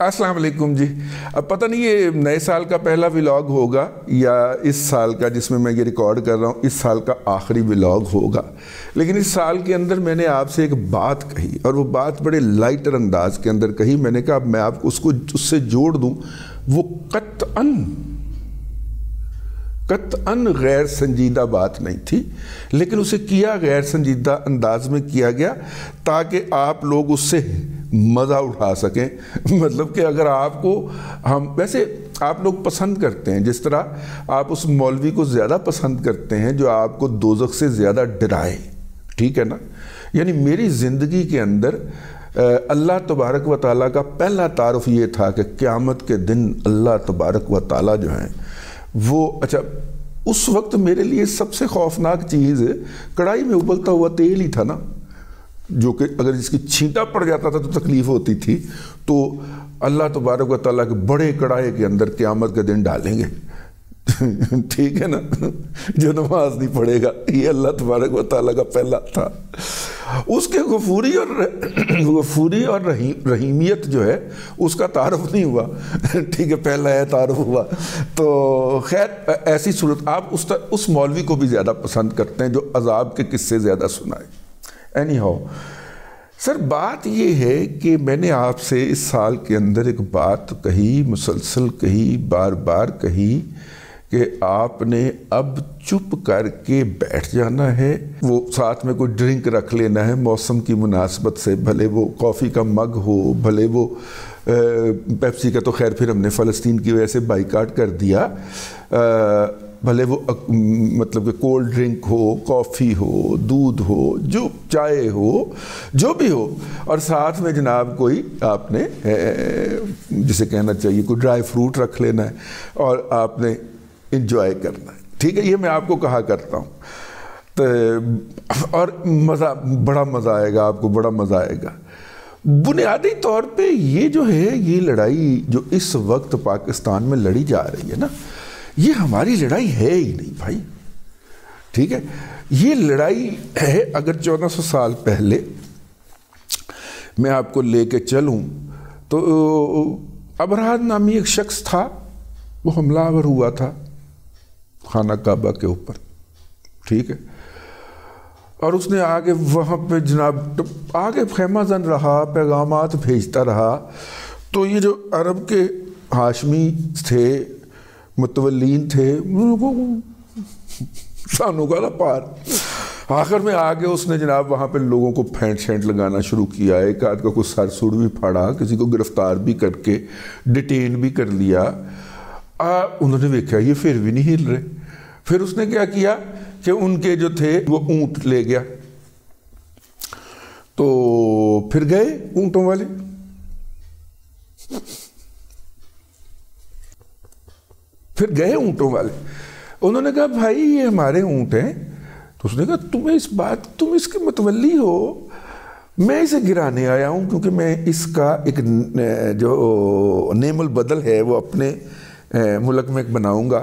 अस्सलाम वालेकुम जी। अब पता नहीं ये नए साल का पहला व्लॉग होगा या इस साल का, जिसमें मैं ये रिकॉर्ड कर रहा हूँ, इस साल का आखिरी व्लॉग होगा। लेकिन इस साल के अंदर मैंने आपसे एक बात कही और वो बात बड़े लाइटर अंदाज के अंदर कही। मैंने कहा अब मैं आपको उसको उससे जोड़ दूँ, वो कतअन गैर संजीदा बात नहीं थी, लेकिन उसे किया गैर संजीदा अंदाज में किया गया ताकि आप लोग उससे मज़ा उठा सकें। मतलब कि अगर आपको हम, वैसे आप लोग पसंद करते हैं, जिस तरह आप उस मौलवी को ज़्यादा पसंद करते हैं जो आपको दोज़ख से ज़्यादा डराए, ठीक है ना। यानी मेरी ज़िंदगी के अंदर अल्लाह तबारक व तआला का पहला तारुफ ये था कि क़यामत के दिन अल्लाह तबारक व तआला जो हैं वो, अच्छा उस वक्त मेरे लिए सबसे खौफनाक चीज़ कढ़ाई में उबलता हुआ तेल ही था ना, जो कि अगर इसकी छींटा पड़ जाता था तो तकलीफ़ होती थी। तो अल्लाह तबारक व तआला के बड़े कड़ाए के अंदर क़यामत के दिन डालेंगे, ठीक है ना, जो नमाज नहीं पढ़ेगा। ये अल्लाह तबारक व तआला का पहला था। उसके गफूरी और रहीमियत जो है उसका तारुफ नहीं हुआ, ठीक है, पहला है तारुफ हुआ। तो खैर ऐसी सूरत आप उस मौलवी को भी ज़्यादा पसंद करते हैं जो अजाब के किस्से ज़्यादा सुनाए। एनीहाउ सर, बात ये है कि मैंने आपसे इस साल के अंदर एक बात कही, मुसलसल कही, बार बार कही कि आपने अब चुप करके बैठ जाना है। वो साथ में कोई ड्रिंक रख लेना है मौसम की मुनासबत से, भले वो कॉफ़ी का मग हो, भले वो पेप्सी का, तो खैर फिर हमने फ़लस्तीन की वजह से बाइकाट कर दिया, भले वो मतलब कि कोल्ड ड्रिंक हो, कॉफ़ी हो, दूध हो, जो चाय हो, जो भी हो, और साथ में जनाब कोई आपने जिसे कहना चाहिए कोई ड्राई फ्रूट रख लेना है और आपने इन्जॉय करना है, ठीक है। ये मैं आपको कहा करता हूँ तो, और मज़ा, बड़ा मज़ा आएगा आपको, बड़ा मज़ा आएगा। बुनियादी तौर पे ये जो है, ये लड़ाई जो इस वक्त पाकिस्तान में लड़ी जा रही है ना, ये हमारी लड़ाई है ही नहीं भाई, ठीक है। ये लड़ाई है, अगर 1400 साल पहले मैं आपको लेके चलूं तो अबराह नामी एक शख्स था, वो हमलावर हुआ था खाना काबा के ऊपर, ठीक है, और उसने आगे वहाँ पे जनाब आगे ख़ैमाज़न रहा, पैगामात भेजता रहा। तो ये जो अरब के हाशमी थे, मुतवल्लीन थे, उनको सानों का ना पार। आखिर में आगे उसने जनाब वहाँ पे लोगों को फेंट शेंट लगाना शुरू किया, एक आध का कुछ सर सुर भी फाड़ा, किसी को गिरफ्तार भी करके डिटेन भी कर लिया। उन्होंने देखा ये फिर भी नहीं हिल रहे, फिर उसने क्या किया कि उनके जो थे वो ऊँट ले गया। तो फिर गए ऊँटों वाले, उन्होंने कहा भाई ये हमारे ऊँट हैं। तो उसने कहा तुम इसके मतवली हो, मैं इसे गिराने आया हूँ क्योंकि मैं इसका एक जो नेमुल बदल है वो अपने मुल्क में एक बनाऊँगा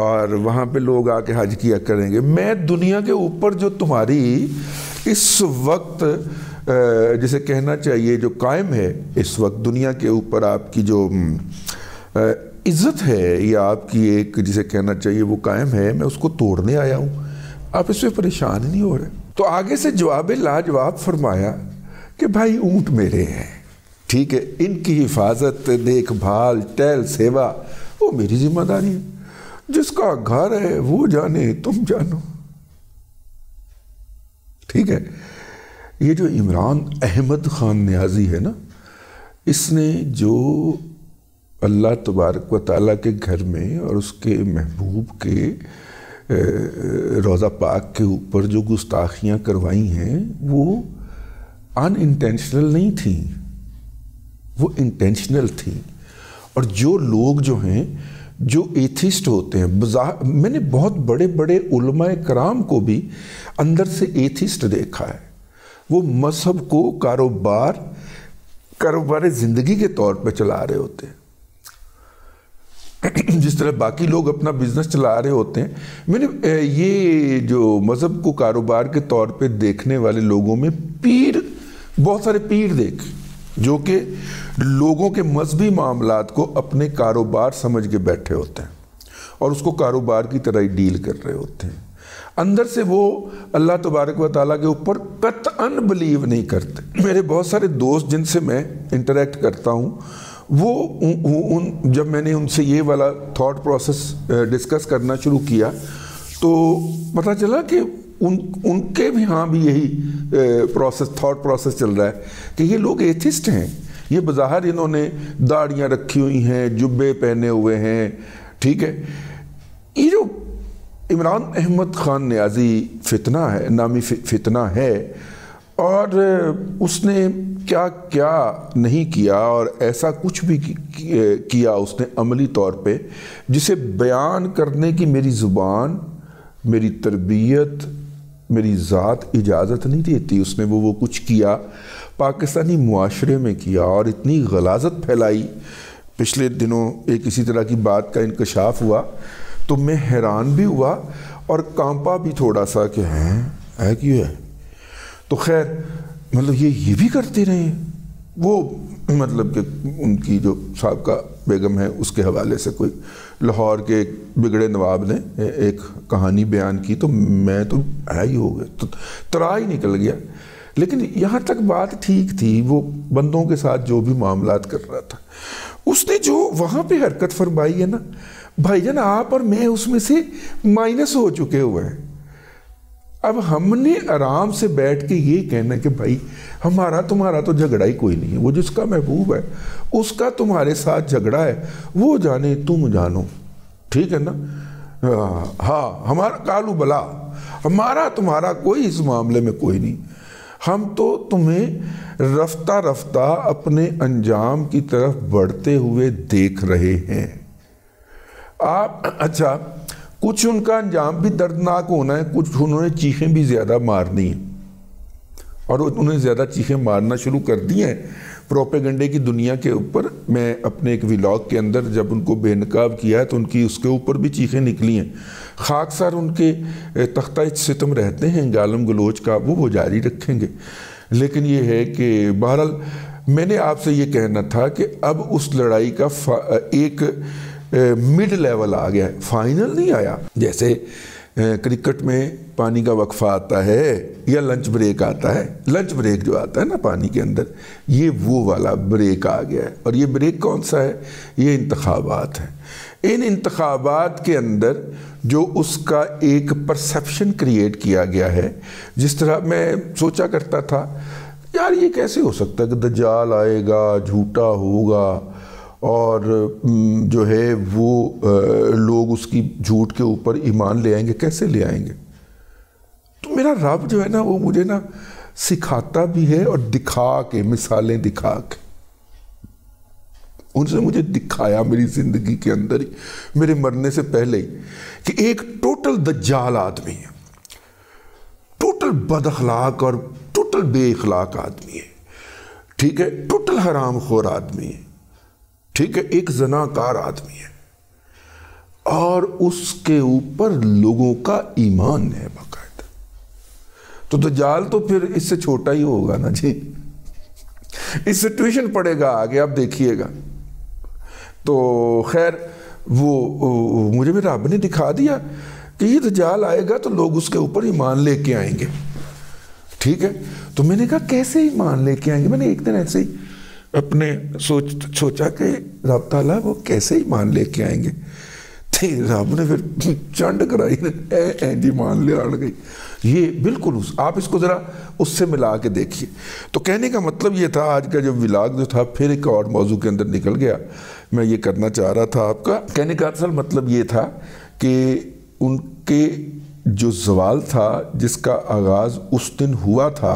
और वहाँ पे लोग आके हज किया करेंगे। मैं दुनिया के ऊपर जो तुम्हारी इस वक्त जिसे कहना चाहिए जो कायम है, इस वक्त दुनिया के ऊपर आपकी जो इज़्ज़त है या आपकी एक जिसे कहना चाहिए वो कायम है, मैं उसको तोड़ने आया हूँ, आप इससे परेशान नहीं हो रहे। तो आगे से जवाब लाजवाब फरमाया कि भाई ऊँट मेरे हैं, ठीक है, इनकी हिफाजत, देखभाल, टहल सेवा वो मेरी जिम्मेदारी है, जिसका घर है वो जाने, तुम जानो, ठीक है। ये जो इमरान अहमद खान नियाजी है ना, इसने जो अल्लाह तबारक व तआला के घर में और उसके महबूब के रोज़ा पाक के ऊपर जो गुस्ताखियाँ करवाई हैं वो अनइंटेंशनल नहीं थी, वो इंटेंशनल थी। और जो लोग जो हैं जो एथिस्ट होते हैं, मैंने बहुत बड़े बड़े उलमाए कराम को भी अंदर से एथिस्ट देखा है, वो मजहब को कारोबार ज़िंदगी के तौर पे चला रहे होते हैं। जिस तरह बाकी लोग अपना बिजनेस चला रहे होते हैं, मैंने ये जो मज़हब को कारोबार के तौर पे देखने वाले लोगों में बहुत सारे पीर देखे, जो कि लोगों के मजहबी मामलात को अपने कारोबार समझ के बैठे होते हैं और उसको कारोबार की तरह ही डील कर रहे होते हैं। अंदर से वो अल्लाह तबारक व तआला के ऊपर कतअन बिलीव नहीं करते। मेरे बहुत सारे दोस्त जिनसे मैं इंटरेक्ट करता हूँ, वो जब मैंने उनसे ये वाला थॉट प्रोसेस डिस्कस करना शुरू किया तो पता चला कि उनके भी यहाँ भी यही प्रोसेस थॉट प्रोसेस चल रहा है कि ये लोग एथिस्ट हैं। ये बज़ाहिर इन्होंने दाढ़ियाँ रखी हुई हैं, जुब्बे पहने हुए हैं, ठीक है। ये जो इमरान अहमद ख़ान नियाज़ी फितना है, नामी फितना है, और उसने क्या क्या नहीं किया और ऐसा कुछ भी किया उसने अमली तौर पे जिसे बयान करने की मेरी ज़ुबान, मेरी तरबियत, मेरी ज़ात इजाज़त नहीं देती। उसने वो कुछ किया, पाकिस्तानी मुआशरे में किया और इतनी गलाज़त फैलाई। पिछले दिनों एक इसी तरह की बात का इंकशाफ हुआ तो मैं हैरान भी हुआ और कांपा भी थोड़ा सा कि है क्यों है। तो खैर मतलब ये भी करते रहे। वो मतलब कि उनकी जो साबका बेगम है उसके हवाले से कोई लाहौर के बिगड़े नवाब ने एक कहानी बयान की तो मैं तो है ही हो गया, तो तरा ही निकल गया। लेकिन यहाँ तक बात ठीक थी। वो बंदों के साथ जो भी मामलात कर रहा था, उसने जो वहाँ पे हरकत फरमाई है ना भाईजान, आप और मैं उसमें से माइनस हो चुके हुए हैं। अब हमने आराम से बैठ के ये कहना कि भाई हमारा तुम्हारा तो झगड़ा ही कोई नहीं है, वो जिसका महबूब है उसका तुम्हारे साथ झगड़ा है, वो जाने तुम जानो, ठीक है ना। हाँ, हमारा कालू बला, हमारा तुम्हारा कोई इस मामले में कोई नहीं। हम तो तुम्हें रफ्ता रफ्ता अपने अंजाम की तरफ बढ़ते हुए देख रहे हैं। आप अच्छा, कुछ उनका अंजाम भी दर्दनाक होना है, कुछ उन्होंने चीखें भी ज़्यादा मारनी हैं और उन्होंने ज़्यादा चीखें मारना शुरू कर दी हैं प्रोपेगेंडे की दुनिया के ऊपर। मैं अपने एक व्लॉग के अंदर जब उनको बेनकाब किया है तो उनकी उसके ऊपर भी चीखें निकली हैं। खाकसार उनके तख्ता सितम रहते हैं गालम गलोच का, वो जारी रखेंगे। लेकिन ये है कि बहरहाल मैंने आपसे ये कहना था कि अब उस लड़ाई का एक मिड लेवल आ गया है, फाइनल नहीं आया। जैसे क्रिकेट में पानी का वक्फा आता है या लंच ब्रेक आता है, लंच ब्रेक जो आता है ना पानी के अंदर, ये वो वाला ब्रेक आ गया है। और ये ब्रेक कौन सा है? ये इंतखाबात है। इन इंतखाबात के अंदर जो उसका एक परसेप्शन क्रिएट किया गया है, जिस तरह मैं सोचा करता था यार ये कैसे हो सकता है कि दज्जाल आएगा, झूठा होगा और जो है वो लोग उसकी झूठ के ऊपर ईमान ले आएंगे, कैसे ले आएंगे। तो मेरा रब जो है ना वो मुझे ना सिखाता भी है और दिखा के, मिसालें दिखा के उनसे मुझे दिखाया मेरी ज़िंदगी के अंदर ही, मेरे मरने से पहले ही, कि एक टोटल दज्जाल आदमी है, टोटल बदअखलाक और टोटल बेअखलाक आदमी है, ठीक है, टोटल हरामखोर आदमी है, ठीक है, एक जनाकार आदमी है और उसके ऊपर लोगों का ईमान है बाकायदा। तो दज्जाल तो फिर इससे छोटा ही होगा ना जी, इससे ट्यूशन पड़ेगा आगे, आप देखिएगा। तो खैर वो मुझे मेरे रब ने दिखा दिया कि ये दज्जाल आएगा तो लोग उसके ऊपर ईमान लेके आएंगे, ठीक है। तो मैंने कहा कैसे ईमान लेके आएंगे। मैंने एक दिन ऐसे ही अपने सोचा कि रब ताला वो कैसे ईमान लेके आएंगे। थे रब ने फिर चंड कराई जी, मान ले आ गई। ये बिल्कुल आप इसको ज़रा उससे मिला के देखिए। तो कहने का मतलब ये था, आज का जो व्लॉग जो था फिर एक और मौजू के अंदर निकल गया। मैं ये करना चाह रहा था, आपका कहने का असल मतलब ये था कि उनके जो सवाल था जिसका आगाज़ उस दिन हुआ था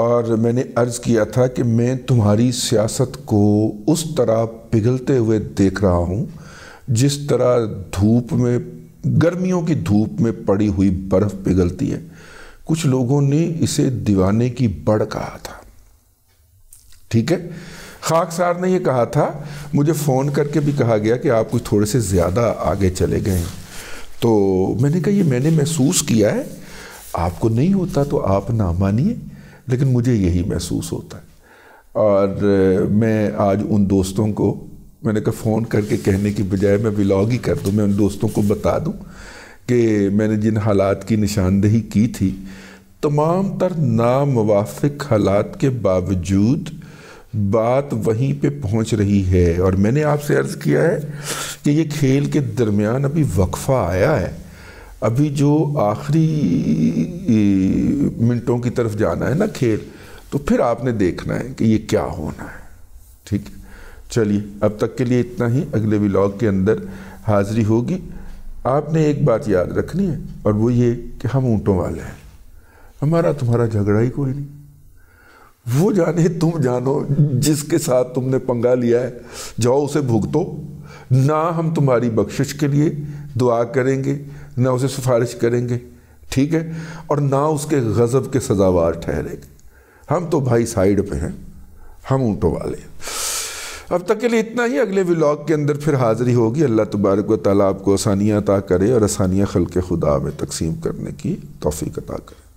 और मैंने अर्ज़ किया था कि मैं तुम्हारी सियासत को उस तरह पिघलते हुए देख रहा हूँ जिस तरह धूप में, गर्मियों की धूप में पड़ी हुई बर्फ़ पिघलती है। कुछ लोगों ने इसे दीवाने की बड़ कहा था, ठीक है। खाकसार ने यह कहा था, मुझे फ़ोन करके भी कहा गया कि आप कुछ थोड़े से ज़्यादा आगे चले गए। तो मैंने कहा ये मैंने महसूस किया है, आपको नहीं होता तो आप ना मानिए, लेकिन मुझे यही महसूस होता है। और मैं आज उन दोस्तों को, मैंने कहा फ़ोन करके कहने की बजाय मैं व्लॉग ही कर दूँ, मैं उन दोस्तों को बता दूँ कि मैंने जिन हालात की निशानदेही की थी, तमाम तर नामुवाफिक हालात के बावजूद बात वहीं पे पहुंच रही है। और मैंने आपसे अर्ज़ किया है कि ये खेल के दरमियान अभी वक्फा आया है, अभी जो आखिरी मिनटों की तरफ जाना है ना खेल, तो फिर आपने देखना है कि ये क्या होना है। ठीक, चलिए अब तक के लिए इतना ही, अगले व्लॉग के अंदर हाज़िरी होगी। आपने एक बात याद रखनी है और वो ये कि हम ऊँटों वाले हैं, हमारा तुम्हारा झगड़ा ही कोई नहीं। वो जाने तुम जानो जिसके साथ तुमने पंगा लिया है, जाओ उसे भुगतो ना। हम तुम्हारी बख्शिश के लिए दुआ करेंगे ना उसे सिफारिश करेंगे, ठीक है, और ना उसके गज़ब के सज़ावार ठहरेंगे। हम तो भाई साइड पे हैं, हम ऊँटों वाले। अब तक के लिए इतना ही, अगले व्लॉग के अंदर फिर हाज़िरी होगी। अल्लाह तबारक व तआला आपको आसानियाँ अता करे और आसानियाँ खल्क़ खुदा में तकसीम करने की तौफ़ीक़ अता करे।